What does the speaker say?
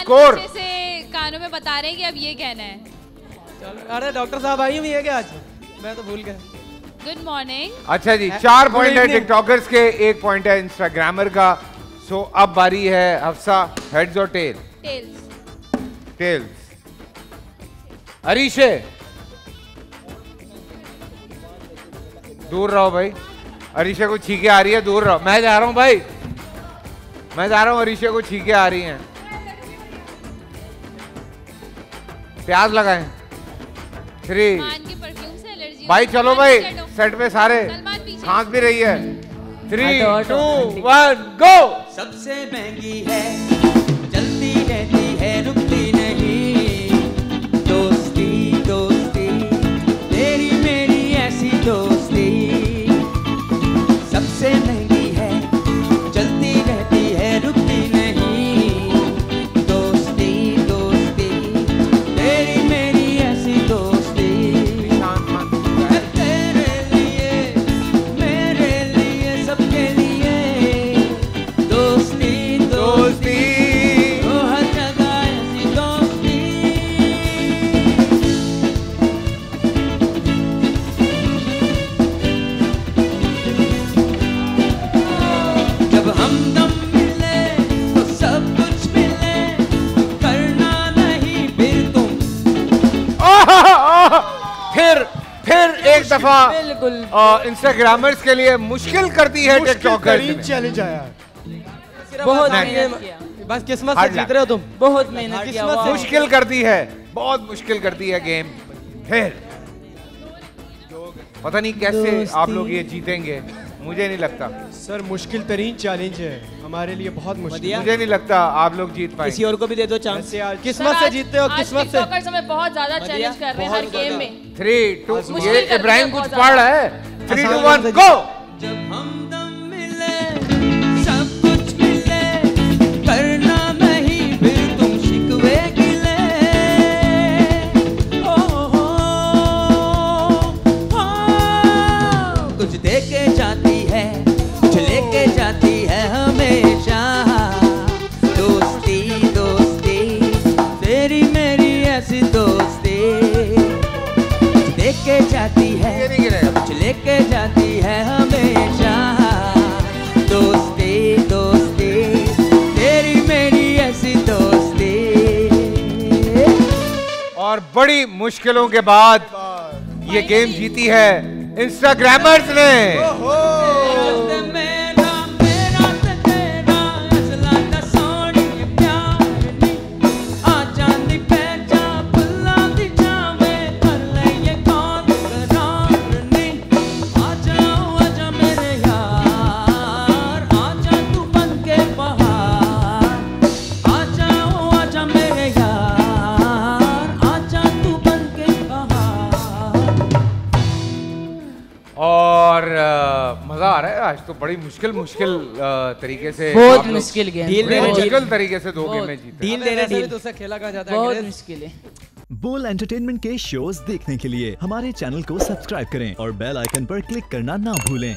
Score से कानों में बता रहे हैं कि अब ये कहना है। अरे डॉक्टर साहब आई हुई है क्या आज? मैं तो भूल गया। Good morning. अच्छा जी, 4 पॉइंट है टिकटॉकर्स के, 1 पॉइंट है इंस्टाग्रामर का। सो अब बारी है हफ्सा, हेड्स और टेल? टेल्स। टेल्स। अरीशे दूर रहो भाई, अरीशा को छीके आ रही है, दूर रहो। मैं जा रहा हूँ भाई, मैं जा रहा हूँ, अरीशा को छीके आ रही हैं। प्याज लगाएं। 3 भाई चलो भाई, सेट पे सारे खांस भी रही है। 3, 2, 1 गो। सबसे महंगी है, चलती रहती है, रुकती नहीं, दोस्ती दोस्ती तेरी मेरी ऐसी दोस्ती। सबसे महंगी है, चलती रहती है, रुकती नहीं, दोस्ती दोस्ती तेरी मेरी ऐसी दोस्ती। तेरे लिए मेरे लिए सबके लिए दोस्ती दोस्ती, वो हर जगह ऐसी दोस्ती। जब हम दम मिले तो सब कुछ मिले, करना नहीं फिर तुम। फिर एक दफा बिल्कुल इंस्टाग्रामर्स के लिए मुश्किल करती है टिकटॉकर्स। चैलेंज आया, बहुत मेहनत किया। बस किस्मत से जीत रहे हो तुम, बहुत मेहनत किया, मुश्किल करती है, बहुत मुश्किल करती है गेम। फिर पता नहीं कैसे आप लोग ये जीतेंगे, मुझे नहीं लगता सर। मुश्किल तरीन चैलेंज है हमारे लिए, बहुत मुश्किल। मुझे नहीं लगता आप लोग जीत पाएंगे। किसी और को भी दे दो चांस यार, किस्मत से जीतते हो, किस्मत से। टिकटॉकर्स हमें बहुत ज्यादा चैलेंज कर रहे हैं हर गेम में। 3, 2 ये इब्राहिम कुछ पढ़ रहा है। 3, 2, 1 गो। जब हम दम मिले सब कुछ मिले, करना नहीं फिर तुम शिकवे गिले। ओ कुछ दे के जाती है, कुछ लेके जाती है हमेशा, दोस्ती दोस्ती तेरी मेरी ऐसी दोस्ती। कुछ दे के जाती है, कुछ लेके जाती है हमेशा, दोस्ती दोस्ती तेरी मेरी ऐसी दोस्ती। और बड़ी मुश्किलों के बाद ये गेम जीती है इंस्टाग्रामर्स ने। मजा आ रहा है आज तो, बड़ी मुश्किल तरीके से, बहुत मुश्किल गेम, मुश्किल तरीके से 2 गेमें जीते, खेला कहा जाता है, बहुत मुश्किल है। बोल एंटरटेनमेंट के शोज देखने के लिए हमारे चैनल को सब्सक्राइब करें और बेल आइकन पर क्लिक करना ना भूलें।